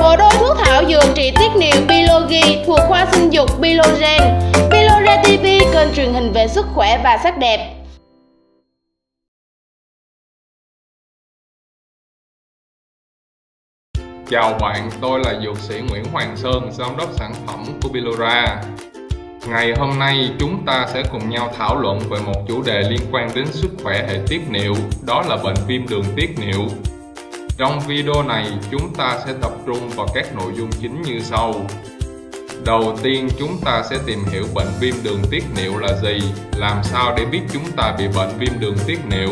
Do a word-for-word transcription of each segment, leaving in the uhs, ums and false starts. Bộ đôi thuốc thảo dược trị tiết niệu Pylori thuộc khoa sinh dục Pylora. Pylora ti vi, kênh truyền hình về sức khỏe và sắc đẹp. Chào bạn, tôi là dược sĩ Nguyễn Hoàng Sơn, giám đốc sản phẩm của Pylora. Ngày hôm nay chúng ta sẽ cùng nhau thảo luận về một chủ đề liên quan đến sức khỏe hệ tiết niệu, đó là bệnh viêm đường tiết niệu. Trong video này chúng ta sẽ tập trung vào các nội dung chính như sau. Đầu tiên chúng ta sẽ tìm hiểu bệnh viêm đường tiết niệu là gì, làm sao để biết chúng ta bị bệnh viêm đường tiết niệu.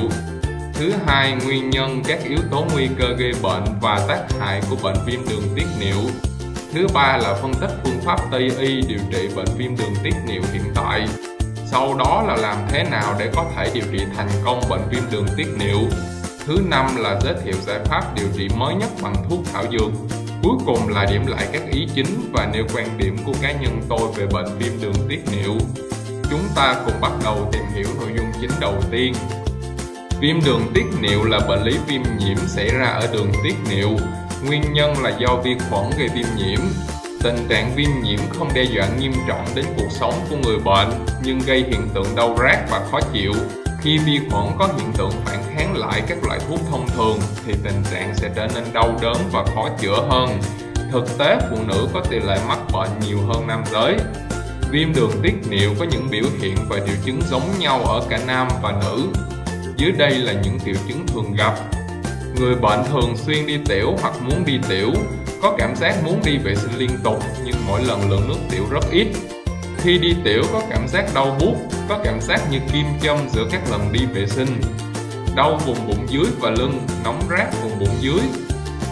Thứ hai, nguyên nhân, các yếu tố nguy cơ gây bệnh và tác hại của bệnh viêm đường tiết niệu. Thứ ba là phân tích phương pháp Tây y điều trị bệnh viêm đường tiết niệu hiện tại. Sau đó là làm thế nào để có thể điều trị thành công bệnh viêm đường tiết niệu. Thứ năm là giới thiệu giải pháp điều trị mới nhất bằng thuốc thảo dược. Cuối cùng là điểm lại các ý chính và nêu quan điểm của cá nhân tôi về bệnh viêm đường tiết niệu. Chúng ta cùng bắt đầu tìm hiểu nội dung chính đầu tiên. Viêm đường tiết niệu là bệnh lý viêm nhiễm xảy ra ở đường tiết niệu. Nguyên nhân là do vi khuẩn gây viêm nhiễm. Tình trạng viêm nhiễm không đe dọa nghiêm trọng đến cuộc sống của người bệnh, nhưng gây hiện tượng đau rát và khó chịu. Khi vi khuẩn có hiện tượng phản kháng lại các loại thuốc thông thường, thì tình trạng sẽ trở nên đau đớn và khó chữa hơn. Thực tế, phụ nữ có tỷ lệ mắc bệnh nhiều hơn nam giới. Viêm đường tiết niệu có những biểu hiện và triệu chứng giống nhau ở cả nam và nữ. Dưới đây là những triệu chứng thường gặp. Người bệnh thường xuyên đi tiểu hoặc muốn đi tiểu, có cảm giác muốn đi vệ sinh liên tục nhưng mỗi lần lượng nước tiểu rất ít. Khi đi tiểu có cảm giác đau buốt, có cảm giác như kim châm giữa các lần đi vệ sinh. Đau vùng bụng dưới và lưng, nóng rát vùng bụng dưới.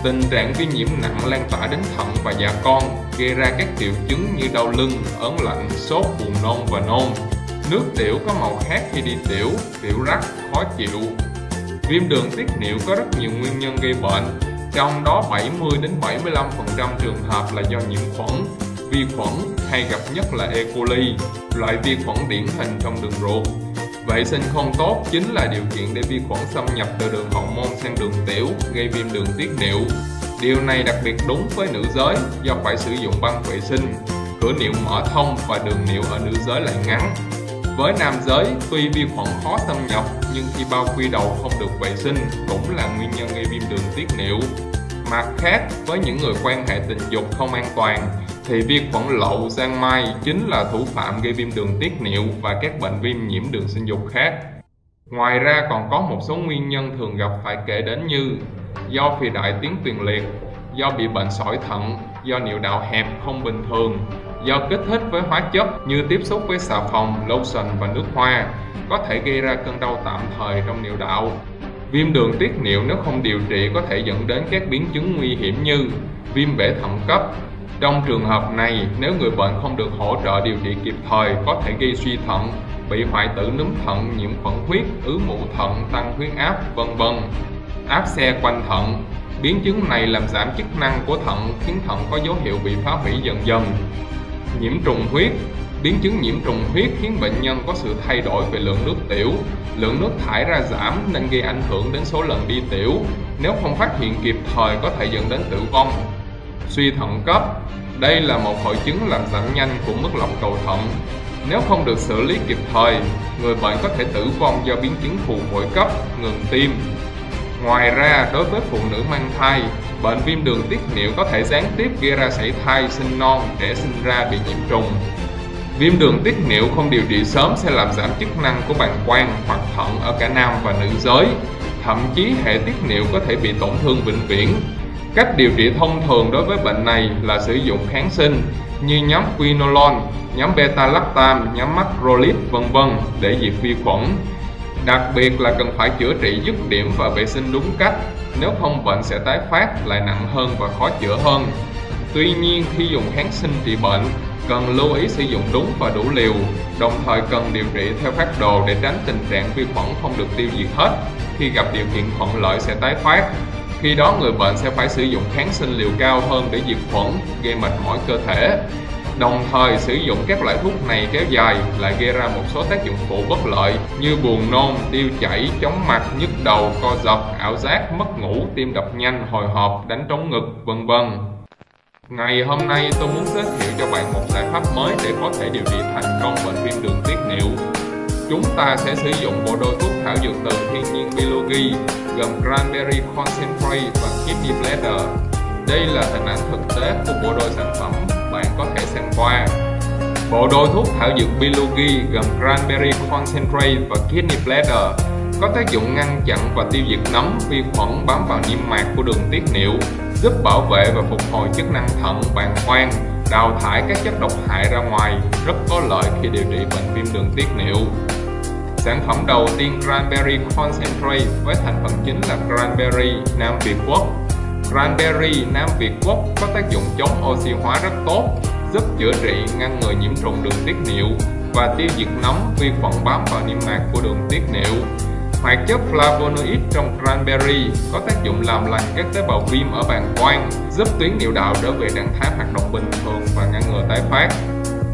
Tình trạng viêm nhiễm nặng lan tỏa đến thận và dạ con, gây ra các triệu chứng như đau lưng, ớn lạnh, sốt, buồn nôn và nôn. Nước tiểu có màu khác khi đi tiểu, tiểu rắc, khó chịu. Viêm đường tiết niệu có rất nhiều nguyên nhân gây bệnh, trong đó bảy mươi đến bảy mươi lăm phần trăm trường hợp là do nhiễm khuẩn, vi khuẩn hay gặp nhất là E coli, loại vi khuẩn điển hình trong đường ruột. Vệ sinh không tốt chính là điều kiện để vi khuẩn xâm nhập từ đường hậu môn sang đường tiểu, gây viêm đường tiết niệu. Điều này đặc biệt đúng với nữ giới do phải sử dụng băng vệ sinh, cửa niệu mở thông và đường niệu ở nữ giới lại ngắn. Với nam giới, tuy vi khuẩn khó xâm nhập, nhưng khi bao quy đầu không được vệ sinh cũng là nguyên nhân gây viêm đường tiết niệu. Mặt khác, với những người quan hệ tình dục không an toàn, thì vi khuẩn lậu giang mai chính là thủ phạm gây viêm đường tiết niệu và các bệnh viêm nhiễm đường sinh dục khác. Ngoài ra còn có một số nguyên nhân thường gặp phải kể đến như do phì đại tuyến tiền liệt, do bị bệnh sỏi thận, do niệu đạo hẹp không bình thường, do kích thích với hóa chất như tiếp xúc với xà phòng, lotion và nước hoa, có thể gây ra cơn đau tạm thời trong niệu đạo. Viêm đường tiết niệu nếu không điều trị có thể dẫn đến các biến chứng nguy hiểm như viêm bể thận cấp. Trong trường hợp này, nếu người bệnh không được hỗ trợ điều trị kịp thời có thể gây suy thận, bị hoại tử núm thận, nhiễm khuẩn huyết, ứ mụ thận, tăng huyết áp, vân vân. Áp xe quanh thận. Biến chứng này làm giảm chức năng của thận, khiến thận có dấu hiệu bị phá hủy dần dần. Nhiễm trùng huyết. Biến chứng nhiễm trùng huyết khiến bệnh nhân có sự thay đổi về lượng nước tiểu. Lượng nước thải ra giảm nên gây ảnh hưởng đến số lần đi tiểu. Nếu không phát hiện kịp thời có thể dẫn đến tử vong. Suy thận cấp. Đây là một hội chứng làm giảm nhanh của mức lọc cầu thận. Nếu không được xử lý kịp thời, người bệnh có thể tử vong do biến chứng phù phổi cấp, ngừng tim. Ngoài ra, đối với phụ nữ mang thai, bệnh viêm đường tiết niệu có thể gián tiếp gây ra sảy thai, sinh non, trẻ sinh ra bị nhiễm trùng. Viêm đường tiết niệu không điều trị sớm sẽ làm giảm chức năng của bàng quang hoặc thận ở cả nam và nữ giới. Thậm chí hệ tiết niệu có thể bị tổn thương vĩnh viễn. Cách điều trị thông thường đối với bệnh này là sử dụng kháng sinh như nhóm quinolol, nhóm beta-lactam, nhóm macrolide vân vân để diệt vi khuẩn. Đặc biệt là cần phải chữa trị dứt điểm và vệ sinh đúng cách, nếu không bệnh sẽ tái phát lại nặng hơn và khó chữa hơn. Tuy nhiên khi dùng kháng sinh trị bệnh, cần lưu ý sử dụng đúng và đủ liều, đồng thời cần điều trị theo phác đồ để tránh tình trạng vi khuẩn không được tiêu diệt hết, khi gặp điều kiện thuận lợi sẽ tái phát. Khi đó người bệnh sẽ phải sử dụng kháng sinh liều cao hơn để diệt khuẩn, gây mệt mỏi cơ thể. Đồng thời sử dụng các loại thuốc này kéo dài lại gây ra một số tác dụng phụ bất lợi như buồn nôn, tiêu chảy, chóng mặt, nhức đầu, co giật, ảo giác, mất ngủ, tim đập nhanh, hồi hộp, đánh trống ngực, vân vân. Ngày hôm nay tôi muốn giới thiệu cho bạn một giải pháp mới để có thể điều trị thành công bệnh viêm đường tiết niệu. Chúng ta sẽ sử dụng bộ đôi thuốc thảo dược từ thiên nhiên Pylora gồm Cranberry concentrate và kidney bladder. Đây là hình ảnh thực tế của bộ đôi sản phẩm, bạn có thể xem qua. Bộ đôi thuốc thảo dược Pylora gồm Cranberry concentrate và kidney bladder có tác dụng ngăn chặn và tiêu diệt nấm, vi khuẩn bám vào niêm mạc của đường tiết niệu, giúp bảo vệ và phục hồi chức năng thận, bàng quang, đào thải các chất độc hại ra ngoài, rất có lợi khi điều trị bệnh viêm đường tiết niệu. Sản phẩm đầu tiên Cranberry Concentrate với thành phần chính là Cranberry Nam Việt Quốc. Cranberry Nam Việt Quốc có tác dụng chống oxy hóa rất tốt, giúp chữa trị ngăn ngừa nhiễm trùng đường tiết niệu và tiêu diệt nấm, vi khuẩn bám vào niêm mạc của đường tiết niệu. Hoạt chất flavonoid trong cranberry có tác dụng làm lành các tế bào viêm ở bàng quang, giúp tuyến niệu đạo trở về trạng thái hoạt động bình thường và ngăn ngừa tái phát.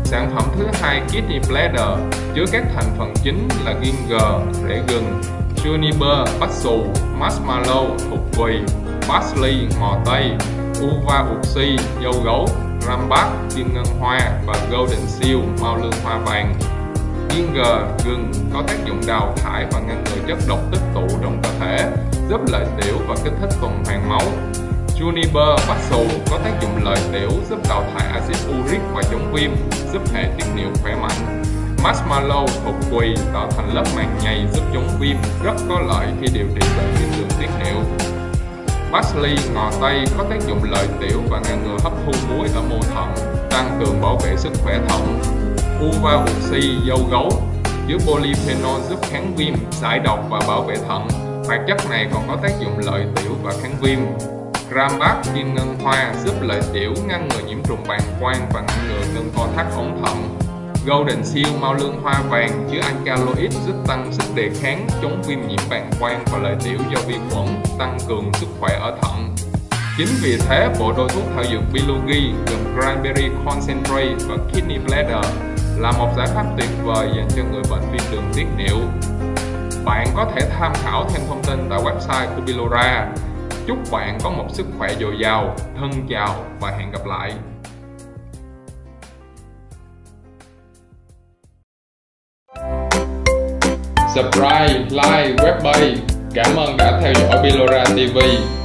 Sản phẩm thứ hai Kidney Bladder chứa các thành phần chính là ginger, rễ gừng, juniper, bách xù, marshmallow, thục quỳ, parsley, ngò tây, uva uxie, dâu gấu, rambat, kim ngân hoa và golden seal, mao lương hoa vàng. Ginger, gừng có tác dụng đào thải và ngăn ngừa chất độc tích tụ trong cơ thể, giúp lợi tiểu và kích thích tuần hoàn máu. Juniper, bách xù có tác dụng lợi tiểu, giúp đào thải axit uric và chống viêm, giúp hệ tiết niệu khỏe mạnh. Marshmallow, thục quỳ tạo thành lớp màng nhầy giúp chống viêm, rất có lợi khi điều trị bệnh viêm đường tiết niệu. Parsley, ngò tây có tác dụng lợi tiểu và ngăn ngừa hấp thu muối ở mô thận, tăng cường bảo vệ sức khỏe thận. Uva uxie, dâu gấu chứa polyphenol giúp kháng viêm, giải độc và bảo vệ thận. Hoạt chất này còn có tác dụng lợi tiểu và kháng viêm. Rambat, kim ngân hoa giúp lợi tiểu, ngăn ngừa nhiễm trùng bàng quang và ngăn ngừa cơn co thắt ống thận. Golden seal, mao lương hoa vàng chứa alkaloid giúp tăng sức đề kháng, chống viêm nhiễm bàng quang và lợi tiểu do vi khuẩn, tăng cường sức khỏe ở thận. Chính vì thế, bộ đôi thuốc thảo dược Pylora gồm Cranberry Concentrate và Kidney Bladder là một giải pháp tuyệt vời dành cho người bệnh viêm đường tiết niệu. Bạn có thể tham khảo thêm thông tin tại website của Pylora. Chúc bạn có một sức khỏe dồi dào. Thân chào và hẹn gặp lại! Subscribe, like, web page. Cảm ơn đã theo dõi Pylora ti vi.